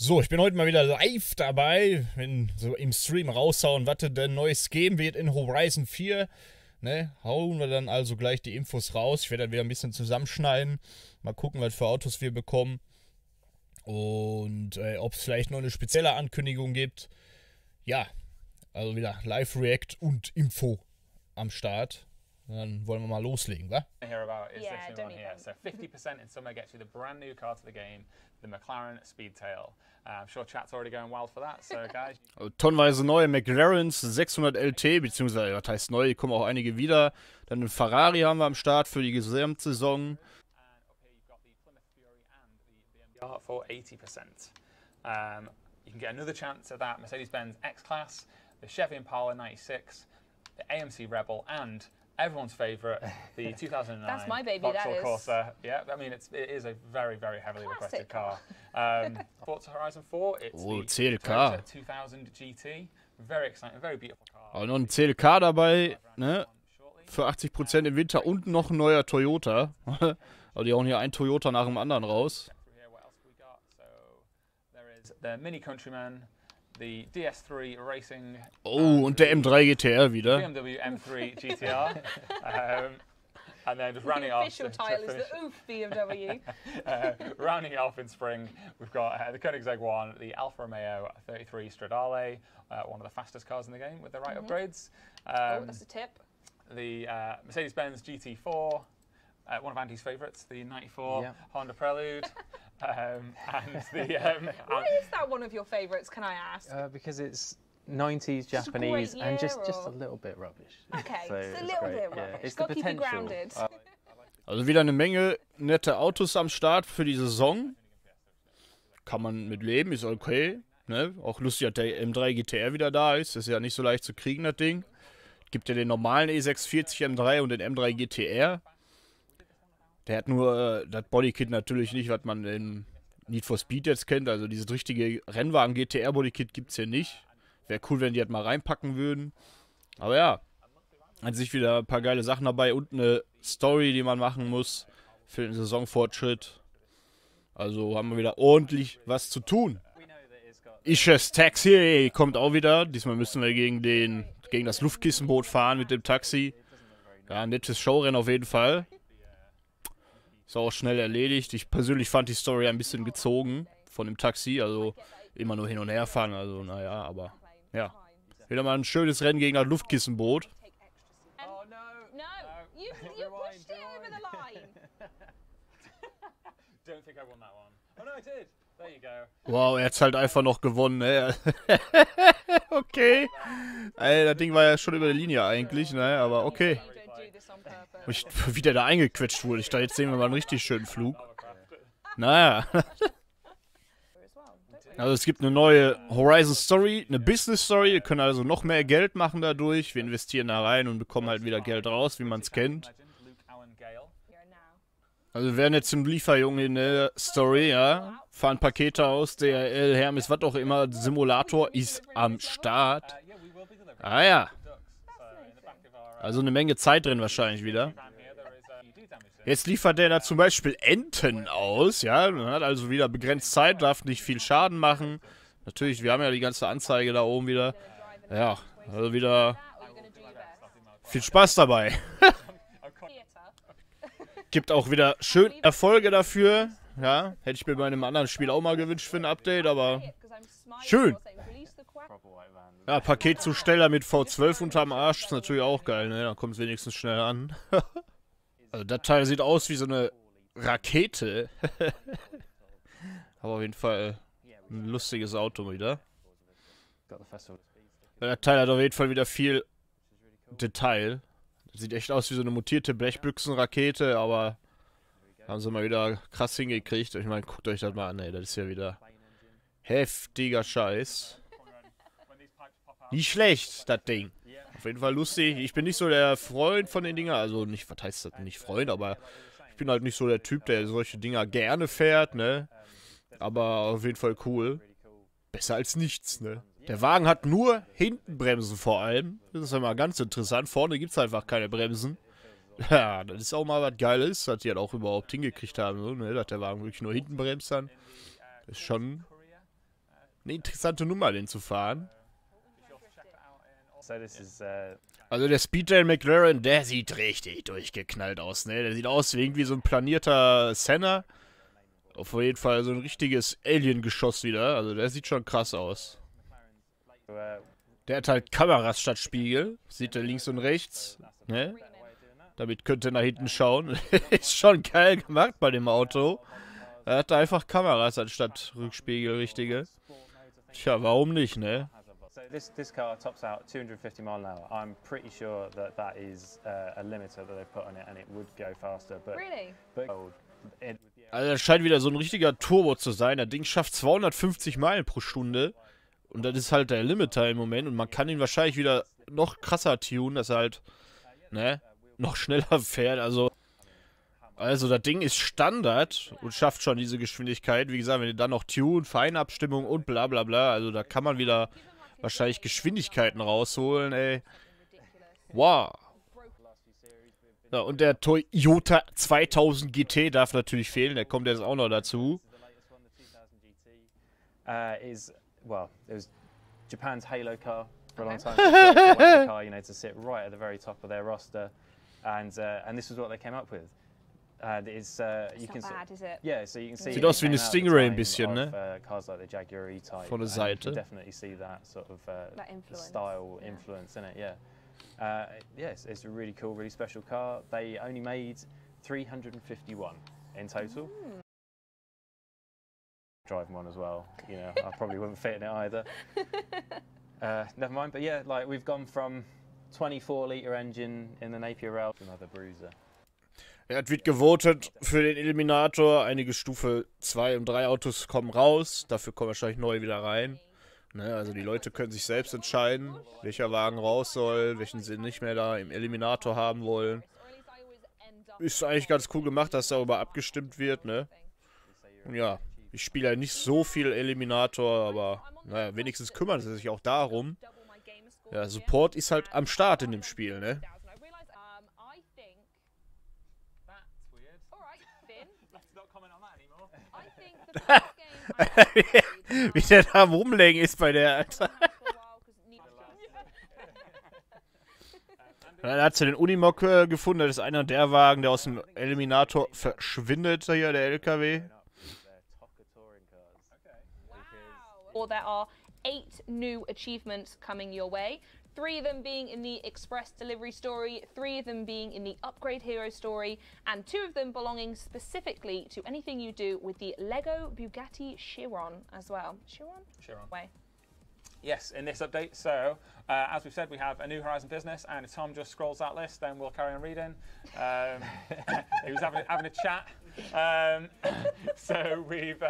So, ich bin heute mal wieder live dabei, wenn so im Stream raushauen, was denn Neues geben wird in Horizon 4. Ne, hauen wir dann also gleich die Infos raus. Ich werde dann wieder ein bisschen zusammenschneiden. Mal gucken, was für Autos wir bekommen. Und ob es vielleicht noch eine spezielle Ankündigung gibt. Ja, also wieder Live-React und Info am Start. Dann wollen wir mal loslegen, wa? Yeah, don't need that. So 50% in summer gets you the brand new car to the game, the McLaren Speedtail. I'm sure chat's already going wild for that, so guys. Tonnenweise neue McLarens 600LT, beziehungsweise was heißt neu, kommen auch einige wieder. Dann den Ferrari haben wir am Start für die gesamte Saison. For 80%. You can get another chance at that Mercedes-Benz X-Klasse, the Chevy Impala 96, the AMC Rebel, and everyone's favorite, the 2009 That's my baby, that is. Corsa. Yeah, I mean, it is a very, very heavily requested car. Forza Horizon 4, it's the Toyota 2000 GT. Very exciting, very beautiful car. Noch ein CLK dabei, ne? Für 80% im Winter und noch ein neuer Toyota. Also die hauen hier ein Toyota nach dem anderen raus. The Mini Countryman, the DS3 Racing. Oh, und der M3 GTR wieder. BMW M3 GTR. And then just rounding off. The official title is the Oof BMW. Rounding off in spring, we've got the Koenigsegg One, the Alfa Romeo 33 Stradale, one of the fastest cars in the game with the right upgrades. Oh, that's a tip. The Mercedes-Benz GT4, one of Andy's favourites, the 94 Honda Prelude. And the, why is that one of your favourites, can I ask? Because it's 90s Japanese and just a little bit rubbish. Okay, so it's a little bit rubbish. It's got to keep you grounded. Also wieder eine Menge nette Autos am Start für die Saison. Kann man mit leben, ist okay. Ne? Auch lustig, dass der M3 GTR wieder da ist. Das ist ja nicht so leicht zu kriegen, das Ding. Gibt ja den normalen E640 M3 und den M3 GTR. Der hat nur das Bodykit natürlich nicht, was man in Need for Speed jetzt kennt. Also dieses richtige Rennwagen-GTR-Bodykit gibt es hier nicht. Wäre cool, wenn die das mal reinpacken würden. Aber ja, an sich wieder ein paar geile Sachen dabei und eine Story, die man machen muss für den Saisonfortschritt. Also haben wir wieder ordentlich was zu tun. Isches Taxi kommt auch wieder. Diesmal müssen wir gegen das Luftkissenboot fahren mit dem Taxi. Ja, ein nettes Showrennen auf jeden Fall. Ist auch schnell erledigt. Ich persönlich fand die Story ein bisschen gezogen von dem Taxi. Also immer nur hin und her fahren. Also naja, aber ja. Wieder mal ein schönes Rennen gegen das Luftkissenboot. Wow, er hat es halt einfach noch gewonnen. Ne? Okay. Ey, das Ding war ja schon über der Linie eigentlich, ne? Aber okay. Wie der da eingequetscht wurde. Ich dachte, jetzt sehen wir mal einen richtig schönen Flug. Naja. Also es gibt eine neue Horizon Story, eine Business Story. Wir können also noch mehr Geld machen dadurch. Wir investieren da rein und bekommen halt wieder Geld raus, wie man es kennt. Also wir werden jetzt zum Lieferjungen in der Story, ja. Fahren Pakete aus, DHL, Hermes, was auch immer. Simulator ist am Start. Ah ja. Also eine Menge Zeit drin wahrscheinlich wieder. Jetzt liefert der da zum Beispiel Enten aus, ja. Man hat also wieder begrenzt Zeit, darf nicht viel Schaden machen. Natürlich, wir haben ja die ganze Anzeige da oben wieder. Ja, also wieder viel Spaß dabei. Gibt auch wieder schön Erfolge dafür. Ja, hätte ich mir bei einem anderen Spiel auch mal gewünscht für ein Update, aber schön. Ja, Paketzusteller mit V12 unterm Arsch ist natürlich auch geil, ne? Da kommt es wenigstens schnell an. Also das Teil sieht aus wie so eine Rakete. Aber auf jeden Fall ein lustiges Auto wieder. Der Teil hat auf jeden Fall wieder viel Detail. Das sieht echt aus wie so eine mutierte Blechbüchsenrakete, aber haben sie mal wieder krass hingekriegt. Ich meine, guckt euch das mal an, ey, das ist ja wieder heftiger Scheiß. Nicht schlecht, das Ding. Auf jeden Fall lustig. Ich bin nicht so der Freund von den Dinger. Also, nicht, was heißt das? Nicht Freund, aber ich bin halt nicht so der Typ, der solche Dinger gerne fährt, ne? Aber auf jeden Fall cool. Besser als nichts, ne? Der Wagen hat nur Hintenbremsen vor allem. Das ist ja mal ganz interessant. Vorne gibt es einfach keine Bremsen. Ja, das ist auch mal was Geiles, was die halt auch überhaupt hingekriegt haben, so, ne? Dass der Wagen wirklich nur hinten bremst dann. Ist schon eine interessante Nummer, den zu fahren. Also der Speedtail McLaren, der sieht richtig durchgeknallt aus, ne? Der sieht aus wie irgendwie so ein planierter Senna. Auf jeden Fall so ein richtiges Alien-Geschoss wieder. Also der sieht schon krass aus. Der hat halt Kameras statt Spiegel. Sieht er links und rechts, ne? Damit könnt ihr nach hinten schauen. Ist schon geil gemacht bei dem Auto. Er hat da einfach Kameras anstatt Rückspiegel, richtige. Tja, warum nicht, ne? This car tops out 250 miles an hour. I'm pretty sure that that is a limiter that they put on it, and it would go faster. But really? Also das scheint wieder so ein richtiger Turbo zu sein. Das Ding schafft 250 Meilen pro Stunde und das ist halt der Limiter im Moment und man kann ihn wahrscheinlich wieder noch krasser tunen, dass er halt, ne, noch schneller fährt. Also das Ding ist Standard und schafft schon diese Geschwindigkeit. Wie gesagt, wenn ihr dann noch Tune, Feinabstimmung und bla bla bla, also da kann man wieder wahrscheinlich Geschwindigkeiten rausholen, ey. Wow. Ja, und der Toyota 2000 GT darf natürlich fehlen, der kommt jetzt auch noch dazu. Sieht aus wie eine Stingray ein bisschen, ne? Von der Seite. It's a really cool, really special car. They only made 351 in total. Driving one as well, you know, I probably wouldn't fit in it either. Never mind, but yeah, like we've gone from 24-liter engine in the Napier Rail to another bruiser. Es wird gewotet für den Eliminator. Einige Stufe 2 und 3 Autos kommen raus. Dafür kommen wahrscheinlich neue wieder rein. Ne, also die Leute können sich selbst entscheiden, welcher Wagen raus soll, welchen sie nicht mehr da im Eliminator haben wollen. Ist eigentlich ganz cool gemacht, dass darüber abgestimmt wird, ne? Und ja, ich spiele ja nicht so viel Eliminator, aber naja, wenigstens kümmern sie sich auch darum. Ja, Support ist halt am Start in dem Spiel, ne? Wie der da am Rumlegen ist bei der, Alter. Dann hat sie den Unimog gefunden. Das ist einer der Wagen, der aus dem Eliminator verschwindet. Hier, der LKW. Or there are 8 new achievements coming your way. 3 of them being in the Express Delivery story, 3 of them being in the Upgrade Hero story, and 2 of them belonging specifically to anything you do with the Lego Bugatti Chiron as well. Chiron? Chiron. Way. Yes, in this update, so as we've said, we have a new Horizon business, and if Tom just scrolls that list, then we'll carry on reading. He was having a chat. So we've...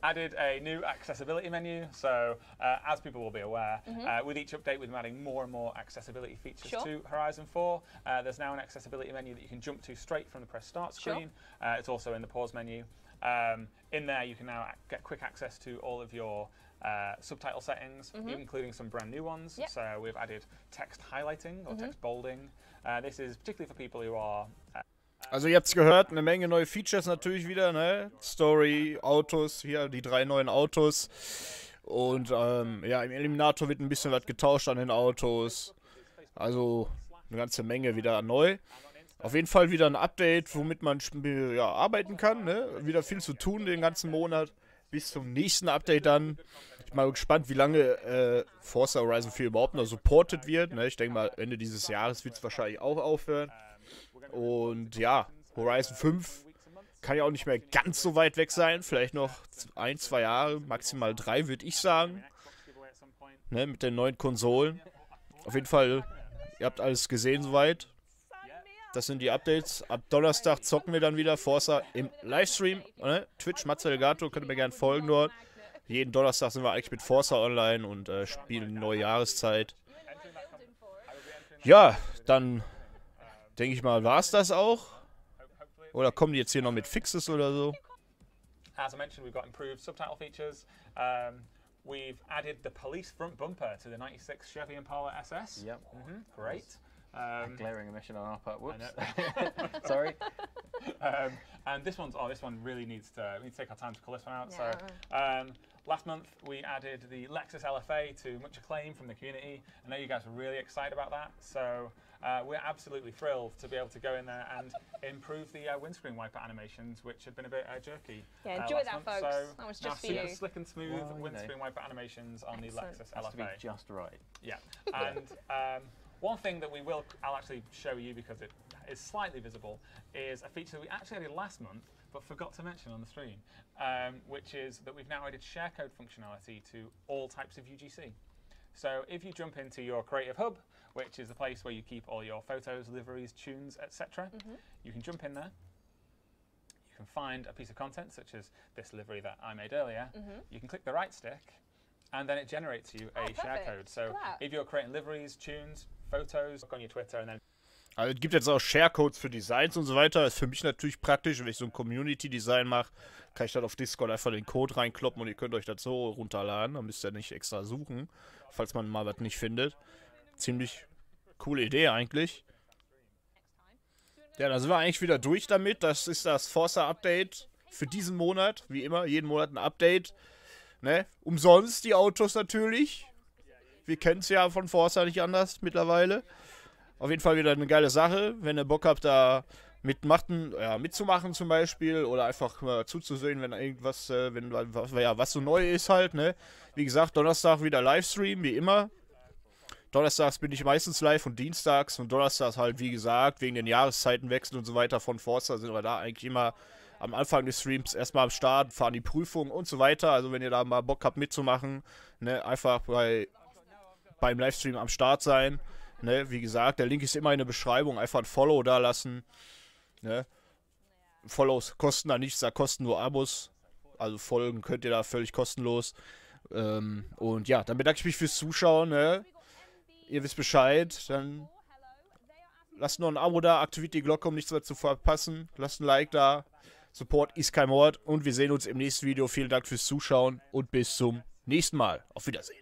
added a new accessibility menu, so as people will be aware, with each update we've been adding more and more accessibility features to Horizon 4. There's now an accessibility menu that you can jump to straight from the press start screen. It's also in the pause menu. In there you can now get quick access to all of your subtitle settings, including some brand new ones. So we've added text highlighting or text bolding. This is particularly for people who are... Also ihr habt es gehört, eine Menge neue Features natürlich wieder, ne? Story, Autos, hier die 3 neuen Autos. Und ja, im Eliminator wird ein bisschen was getauscht an den Autos. Also eine ganze Menge wieder neu. Auf jeden Fall wieder ein Update, womit man ja, arbeiten kann, ne? Wieder viel zu tun den ganzen Monat. Bis zum nächsten Update dann. Ich bin mal gespannt, wie lange Forza Horizon 4 überhaupt noch supported wird, ne? Ich denke mal, Ende dieses Jahres wird es wahrscheinlich auch aufhören. Und ja, Horizon 5 kann ja auch nicht mehr ganz so weit weg sein. Vielleicht noch 1, 2 Jahre, maximal 3 würde ich sagen. Ne, mit den neuen Konsolen. Auf jeden Fall, ihr habt alles gesehen soweit. Das sind die Updates. Ab Donnerstag zocken wir dann wieder Forza im Livestream. Ne? Twitch, Matzelgato, könnt ihr mir gerne folgen dort. Jeden Donnerstag sind wir eigentlich mit Forza online und spielen die neue Jahreszeit. Ja, dann... denke ich mal, war es das auch? Oder kommen die jetzt hier noch mit Fixes oder so? As I mentioned, we've got improved subtitle features. We've added the police front bumper to the 96 Chevy Impala SS. Yep. Great. A glaring omission on our part. Whoops. Sorry. And this one really needs to. We need to take our time to call this one out. Yeah. So Last month, we added the Lexus LFA to much acclaim from the community. I know you guys were really excited about that, so we're absolutely thrilled to be able to go in there and improve the windscreen wiper animations, which had been a bit jerky. Yeah, enjoy that, folks. So that was just for you. Slick and smooth windscreen wiper animations on the Lexus LFA. Has to be just right. Yeah, and one thing that I'll actually show you because it is slightly visible is a feature that we actually added last month but forgot to mention on the stream, which is that we've now added share code functionality to all types of UGC. So if you jump into your Creative Hub, which is the place where you keep all your photos, liveries, tunes, etc., you can jump in there. You can find a piece of content, such as this livery that I made earlier. You can click the right stick, and then it generates you a share code. So if you're creating liveries, tunes, Fotos, look on your Twitter and then. Also es gibt jetzt auch Sharecodes für Designs und so weiter. Ist für mich natürlich praktisch, wenn ich so ein Community-Design mache, kann ich dann auf Discord einfach den Code reinkloppen und ihr könnt euch das so runterladen. Dann müsst ihr nicht extra suchen, falls man mal was nicht findet. Ziemlich coole Idee eigentlich. Ja, da sind wir eigentlich wieder durch damit. Das ist das Forza-Update für diesen Monat. Wie immer, jeden Monat ein Update. Ne? Umsonst die Autos natürlich. Wir kennen es ja von Forza nicht anders mittlerweile. Auf jeden Fall wieder eine geile Sache. Wenn ihr Bock habt, da mitzumachen zum Beispiel oder einfach mal zuzusehen, wenn irgendwas, was so neu ist halt. Ne? Wie gesagt, Donnerstag wieder Livestream, wie immer. Donnerstags bin ich meistens live und dienstags und donnerstags halt, wie gesagt, wegen den Jahreszeitenwechseln und so weiter von Forza sind wir da eigentlich immer am Anfang des Streams erstmal am Start, fahren die Prüfung und so weiter. Also wenn ihr da mal Bock habt mitzumachen, ne? Einfach beim Livestream am Start sein. Ne? Wie gesagt, der Link ist immer in der Beschreibung. Einfach ein Follow da lassen. Ne? Follows kosten da nichts, da kosten nur Abos. Also folgen könnt ihr da völlig kostenlos. Und ja, dann bedanke ich mich fürs Zuschauen. Ne? Ihr wisst Bescheid. Dann lasst noch ein Abo da, aktiviert die Glocke, um nichts mehr zu verpassen. Lasst ein Like da. Support ist kein Mord. Und wir sehen uns im nächsten Video. Vielen Dank fürs Zuschauen und bis zum nächsten Mal. Auf Wiedersehen.